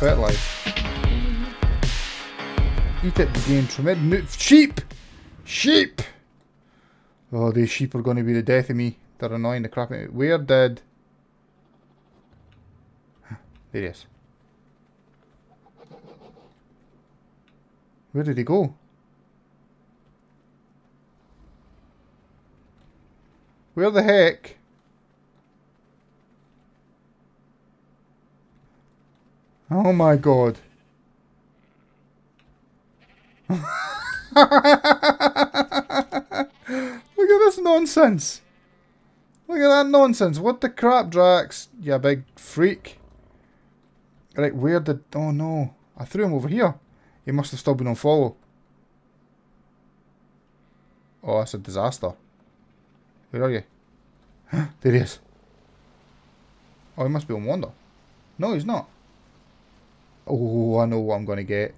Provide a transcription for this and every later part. fat life. Eat it, gain tremendous. Sheep! Sheep! Oh, these sheep are going to be the death of me. They're annoying the crap out of me. Where did... There he is. Where did he go? Where the heck? Oh my god. Look at this nonsense. Look at that nonsense. What the crap, Draax? You big freak. Right, where did... Oh no. I threw him over here. He must have still been on follow. Oh, that's a disaster. Where are you? There he is. Oh, he must be on wander. No, he's not. Oh, I know what I'm going to get.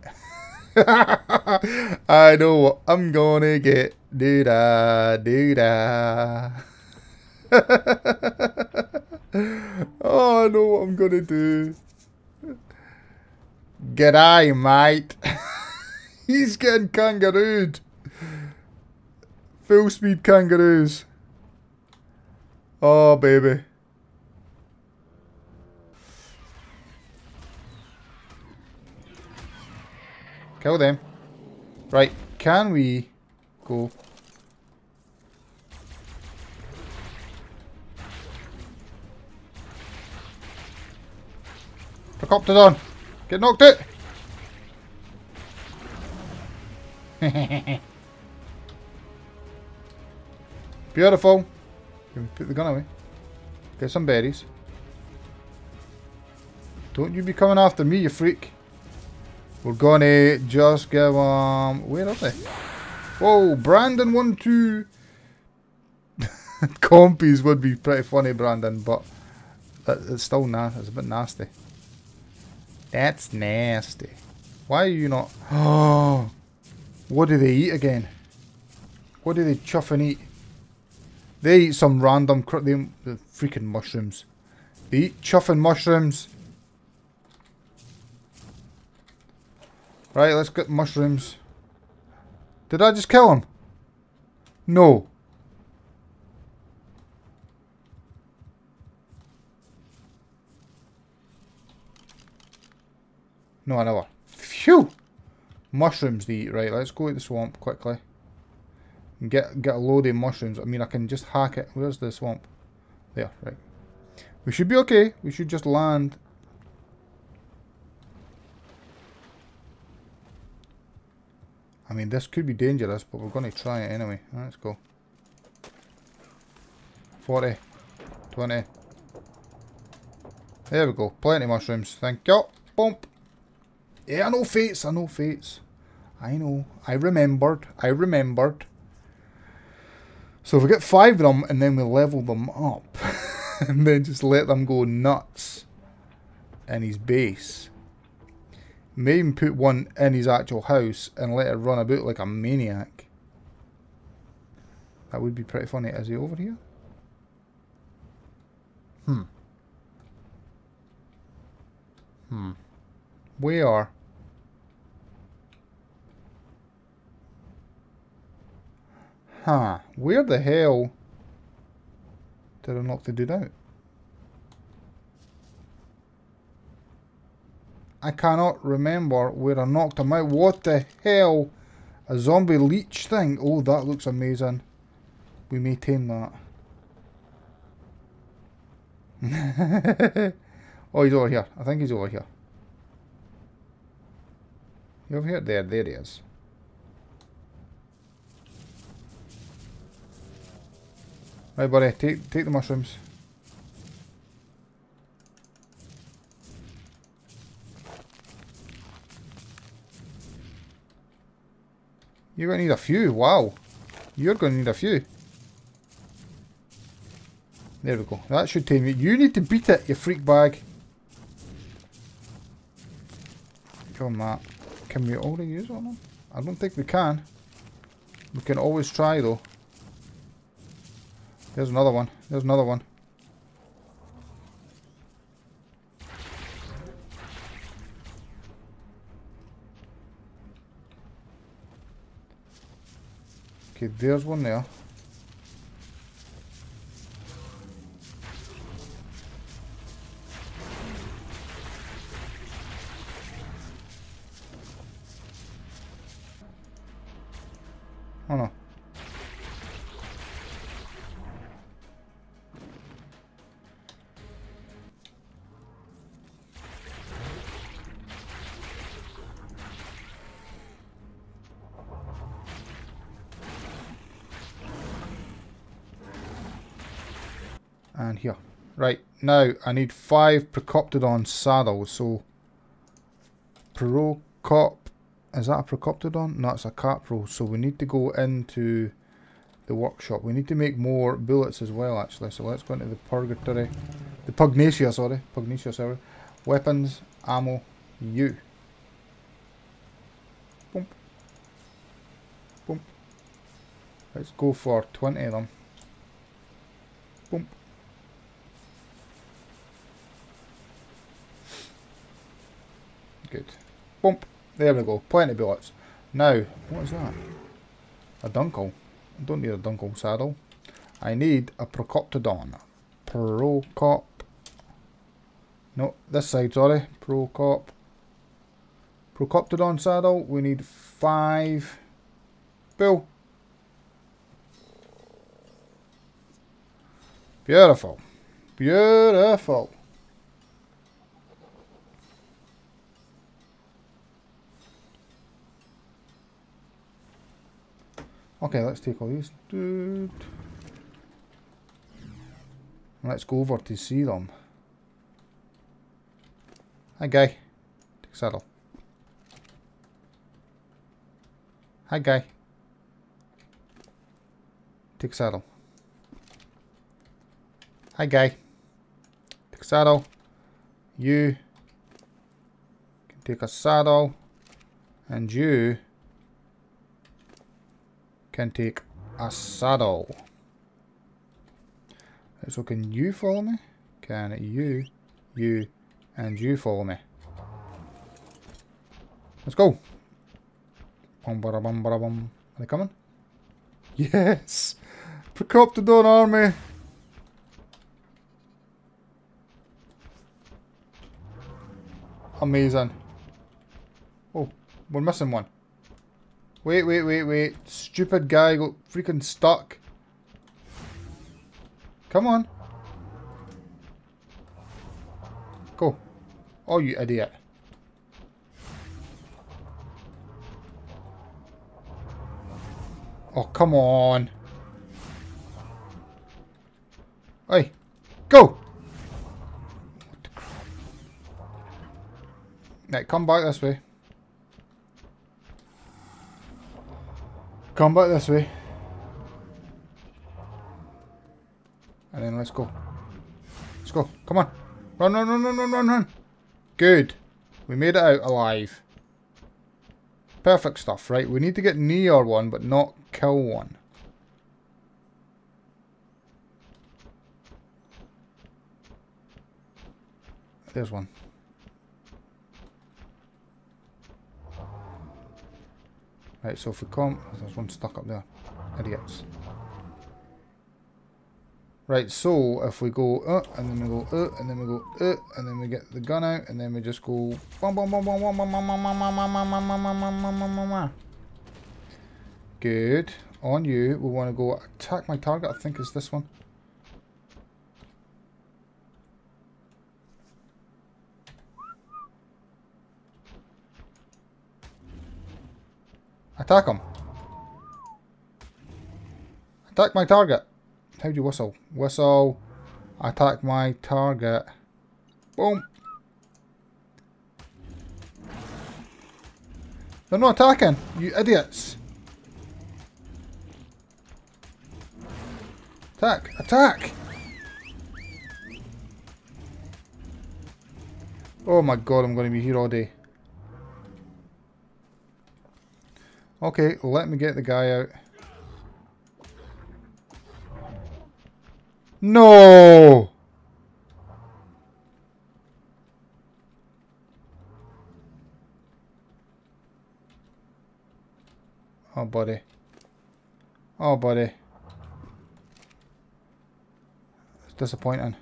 I know what I'm going to get. Do-da, do-da. Oh, I know what I'm going to do. G'day, mate. He's getting kangarooed. Full speed kangaroos. Oh, baby. Kill them. Right, can we go? Procoptodon! Get knocked out! Beautiful! Can we put the gun away? Get some berries. Don't you be coming after me, you freak! We're gonna just give them... Where are they? Whoa! Brandon 1-2! Compies would be pretty funny, Brandon, but... It's still nasty. It's a bit nasty. That's nasty. Why are you not... Oh! What do they eat again? What do they chuff and eat? They eat some random... The freaking mushrooms. They eat chuffing mushrooms. Right, let's get mushrooms. Did I just kill him? No. No, I never. Phew! Mushrooms to eat. Right, let's go to the swamp quickly. And get a load of mushrooms. I mean, I can just hack it. Where's the swamp? There, right. We should be okay. We should just land. I mean, this could be dangerous, but we're going to try it anyway. Let's go. 40. 20. There we go. Plenty of mushrooms. Thank you. Bump. Yeah, I know fates, I know fates. I know. I remembered. I remembered. So if we get 5 of them and then we level them up and then just let them go nuts in his base. May even put one in his actual house and let it run about like a maniac. That would be pretty funny. Is he over here? We are. Huh. Where the hell did I knock the dude out? I cannot remember where I knocked him out. What the hell? A zombie leech thing. Oh, that looks amazing. We may tame that. Oh, he's over here. I think he's over here. You over here? There, there he is. Right, buddy, take the mushrooms. You're gonna need a few, wow. You're gonna need a few. There we go. That should tame you. You need to beat it, you freak bag. Come on, Matt. Can we already use one of them? I don't think we can. We can always try though. There's another one. There's another one. Okay, there's one there. Oh no. And here. Right, now I need 5 Procoptodon saddles, so Procop. Is that a Procoptodon? No, it's a Capro. So we need to go into the workshop. We need to make more bullets as well, actually. So let's go into the Purgatory. The Pugnacia, sorry. Pugnacia server. Weapons, ammo, U. Boom. Boom. Let's go for 20 of them. Boom. Good. Boom. There we go, plenty of bullets. Now, what is that? A Dunkle. I don't need a Dunkle saddle. I need a Procoptodon. Procop. No, this side, sorry. Procop. Procoptodon saddle. We need 5. Bill. Beautiful. Beautiful. Okay, let's take all these. Dude. Let's go over to see them. Hi, guy. Take a saddle. Hi, guy. Take a saddle. Hi, guy. Take a saddle. You can take a saddle. And you can take a saddle. So can you follow me? Can you, and you follow me? Let's go. Bum, ba, bum, ba, bum. Are they coming? Yes! Procoptodon army! Amazing. Oh, we're missing one. Wait, wait, wait, wait. Stupid guy got freaking stuck. Come on. Go. Oh, you idiot. Oh, come on. Hey. Go. What the crap? Right, come back this way. Come back this way. And then let's go. Let's go. Come on. Run, run, run, run, run, run, run. Good. We made it out alive. Perfect stuff, right? We need to get near one, but not kill one. There's one. Right, so if we come, there's one stuck up there. Idiots. Right, so if we go and then we go and then we go and then we get the gun out and then we just go bum bum bum bum bum bum bum bum bum bum bum bum bum bum bum bum bum. Good. On you, we want to go attack my target, I think it's this one. Attack him. Attack my target. How do you whistle? Whistle. Attack my target. Boom. They're not attacking, you idiots. Attack. Attack. Oh my god, I'm going to be here all day. Okay, let me get the guy out. No! Oh, buddy. Oh, buddy. It's disappointing.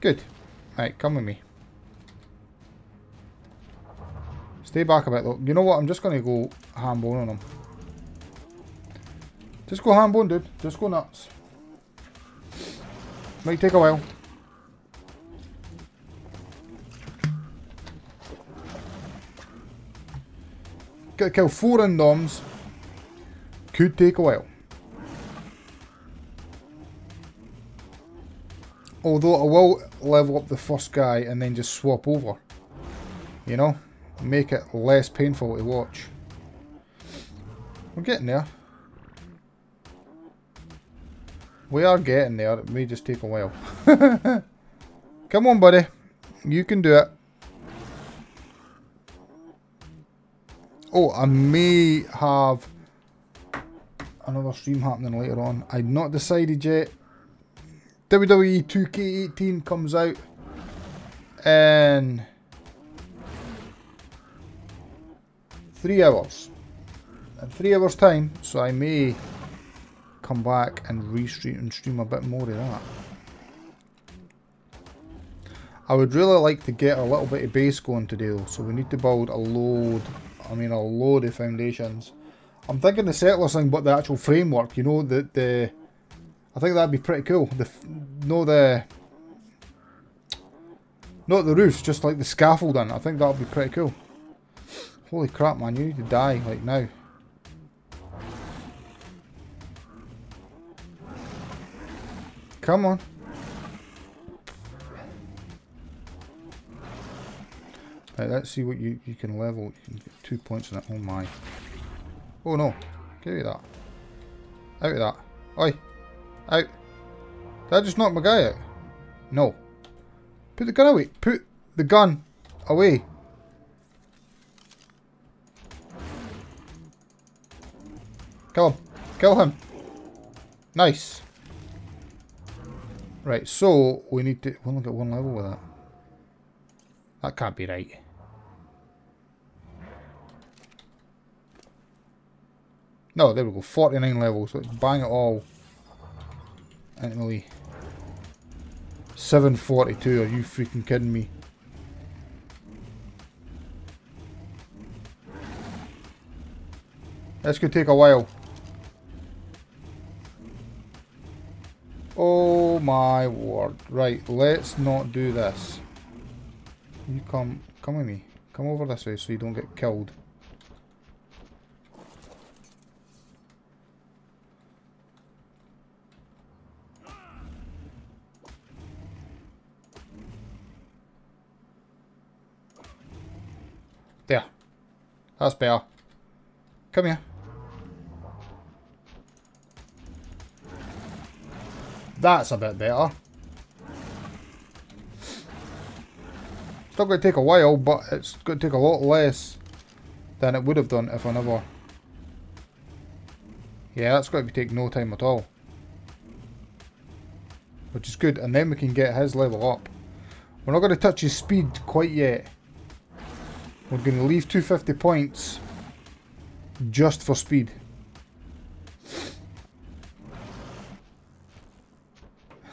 Good. Right, come with me. Stay back a bit though. You know what? I'm just going to go ham bone on him. Just go ham bone, dude. Just go nuts. Might take a while. Gotta kill 4 Indoms. Could take a while. Although I will level up the first guy and then just swap over. You know? Make it less painful to watch. We're getting there. We are getting there. It may just take a while. Come on, buddy. You can do it. Oh, I may have another stream happening later on. I've not decided yet. WWE 2K18 comes out. And 3 hours. In 3 hours time, so I may come back and restream and stream a bit more of that. I would really like to get a little bit of base going today though, so we need to build a load of foundations. I'm thinking the settler thing, but the actual framework, you know, the I think that'd be pretty cool. Not the roofs, just like the scaffolding. I think that'd be pretty cool. Holy crap, man, you need to die, like, now. Come on. Right, let's see what you can level. You can get 2 points in it. Oh, my. Oh, no. Give me that. Out of that. Oi. Out. Did I just knock my guy out? No. Put the gun away. Put the gun away. Kill him. Kill him. Nice. Right, so we need to... We'll only get 1 level with that. That can't be right. No, there we go. 49 levels. Let's bang it all. Into melee. 742. Are you freaking kidding me? This could take a while. Oh my word. Right, let's not do this. You come with me. Come over this way so you don't get killed. There. That's better. Come here. That's a bit better. Still going to take a while, but it's going to take a lot less than it would have done if I never... Yeah, that's going to take no time at all. Which is good, and then we can get his level up. We're not going to touch his speed quite yet. We're going to leave 250 points just for speed.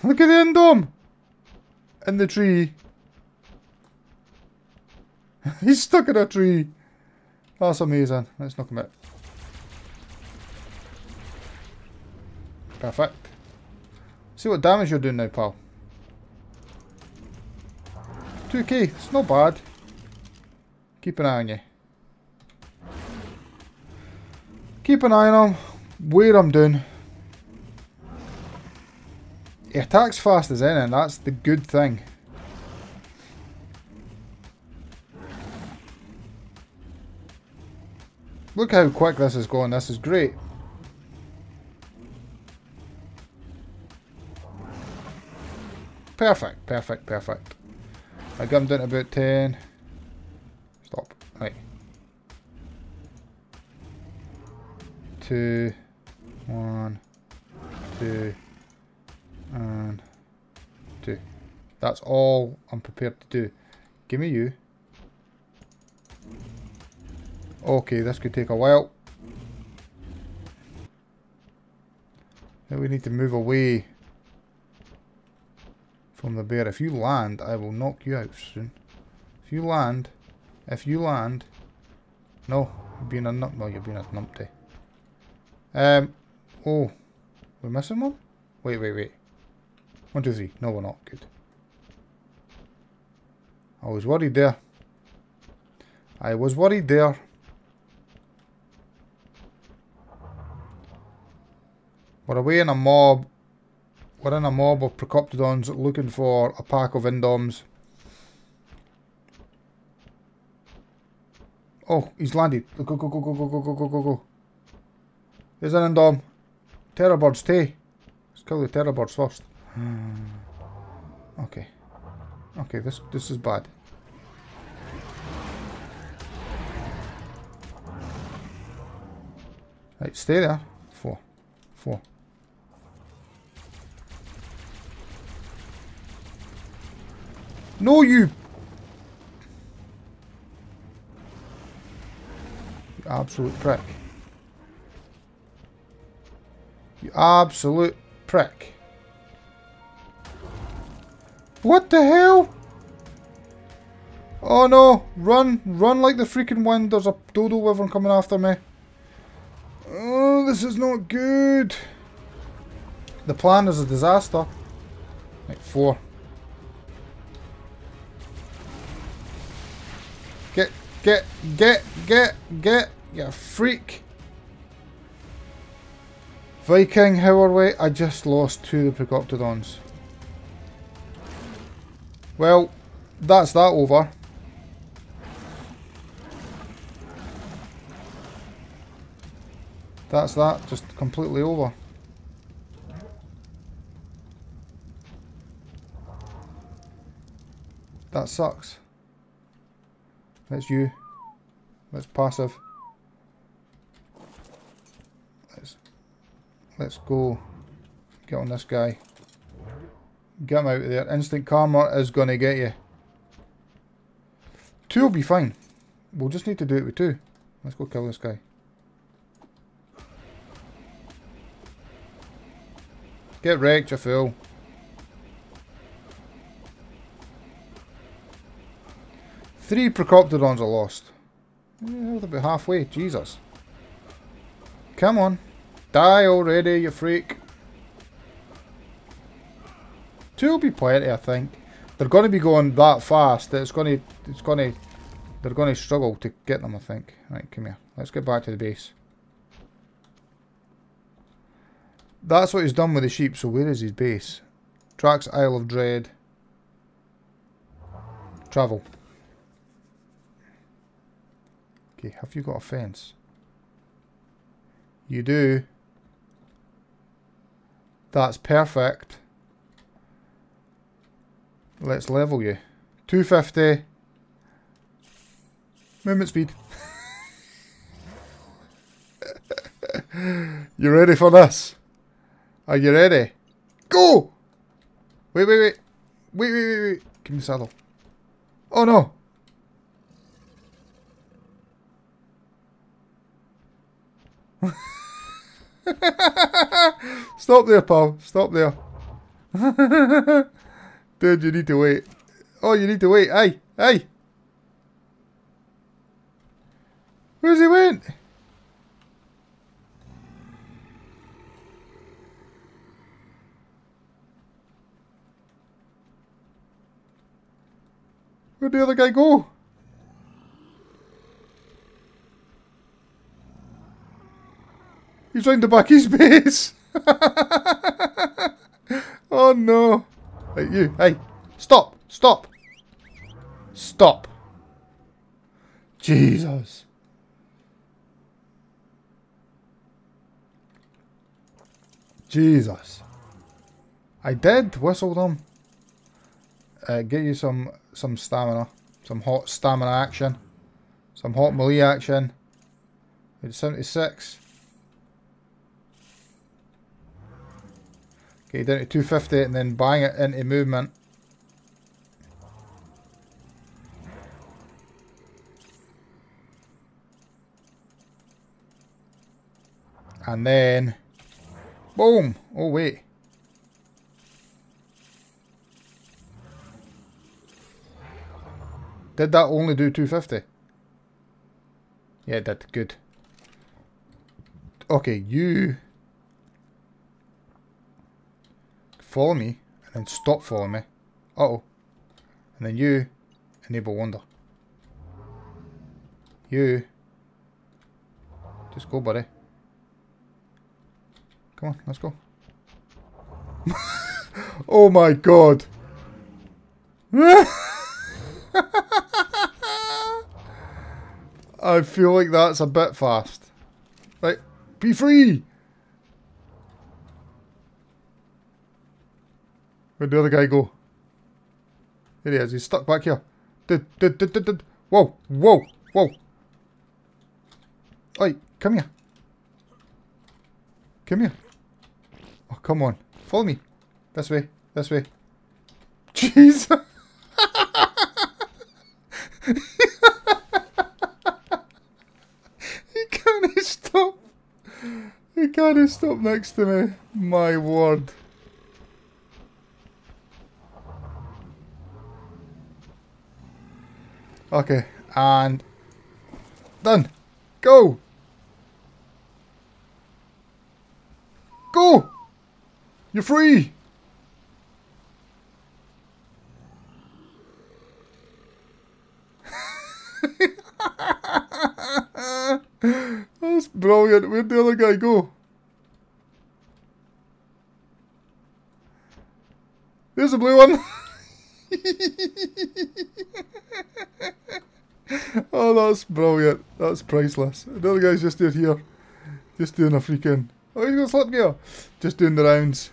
Look at the Indom! In the tree. He's stuck in a tree. That's amazing. Let's knock him out. Perfect. See what damage you're doing now, pal. 2k. It's not bad. Keep an eye on you. Keep an eye on where I'm doing. He attacks fast as anything, that's the good thing. Look how quick this is going, this is great. Perfect, perfect, perfect. I got him down to about 10. Stop, right. 2, 1, 2. And 2. That's all I'm prepared to do. Give me you. Okay, this could take a while. Now we need to move away from the bear. If you land, I will knock you out soon. If you land. No, you're being a numpty. Oh, we're missing one? Wait. 1, 2, 3. No, we're not. Good. I was worried there. We're away in a mob. We're in a mob of Procoptodons looking for a pack of Indoms. Oh, he's landed. Go. There's an Indom. Terror birds, stay. Let's kill the terror birds first. Okay, this is bad. Right, stay there. 4. No, you absolute prick. What the hell? Oh no, run like the freaking wind. There's a dodo wyvern coming after me. Oh, this is not good. The plan is a disaster. Right, 4. Get, you freak. Viking, how are we? I just lost to the Procoptodons. Well, that's that over. That's that, just completely over. That sucks. That's you. That's passive. Let's go get on this guy. Get him out of there. Instant karma is going to get you. 2 will be fine. We'll just need to do it with 2. Let's go kill this guy. Get wrecked, you fool. Three Procoptodons are lost. They're about halfway. Jesus. Come on. Die already, you freak. 2 will be plenty, I think. They're going to be going that fast that they're going to struggle to get them, I think. Right, come here. Let's get back to the base. That's what he's done with the sheep, so where is his base? Draax, Isle of Dread. Travel. Okay, have you got a fence? You do. That's perfect. Let's level you. 250. Movement speed. You ready for this? Are you ready? Go! Wait. Give me the saddle. Oh no! Stop there, pal. Stop there. Dude, you need to wait. Oh, you need to wait. Aye. Where's he went? Where'd the other guy go? He's round the back of his base. Oh no. Right, you. Hey. Stop. Jesus. I did whistle them. Get you some stamina. Some hot stamina action. Some hot melee action. It's 76. Okay, down to 250 and then bang it into movement. And then... boom! Oh, wait. Did that only do 250? Yeah, it did. Good. Okay, you... follow me, and then stop following me. Uh-oh. And then you... enable wonder. You... just go, buddy. Come on, let's go. Oh my god! I feel like that's a bit fast. Right, be free! Where'd the other guy go? There he is, he's stuck back here. Whoa, whoa, whoa! Oi, come here. Come here. Oh, come on. Follow me. This way. This way. Jesus! He can't stop. He can't stop next to me. My word. Okay, and... done. Go! Go! You're free! That's brilliant. Where'd the other guy go? There's the blue one! Oh, that's brilliant. That's priceless. The other guy's just down here. Just doing a freaking... oh, he's got slip gear. Just doing the rounds.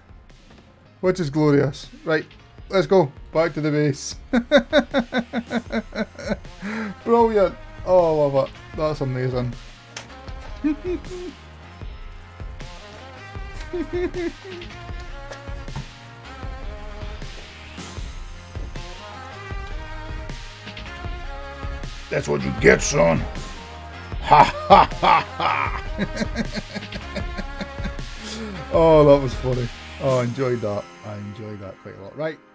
Which is glorious. Right, let's go. Back to the base. Brilliant. Oh, I love it. That's amazing. That's what you get, son. Ha ha ha ha! Oh, that was funny. Oh, I enjoyed that. I enjoyed that quite a lot. Right.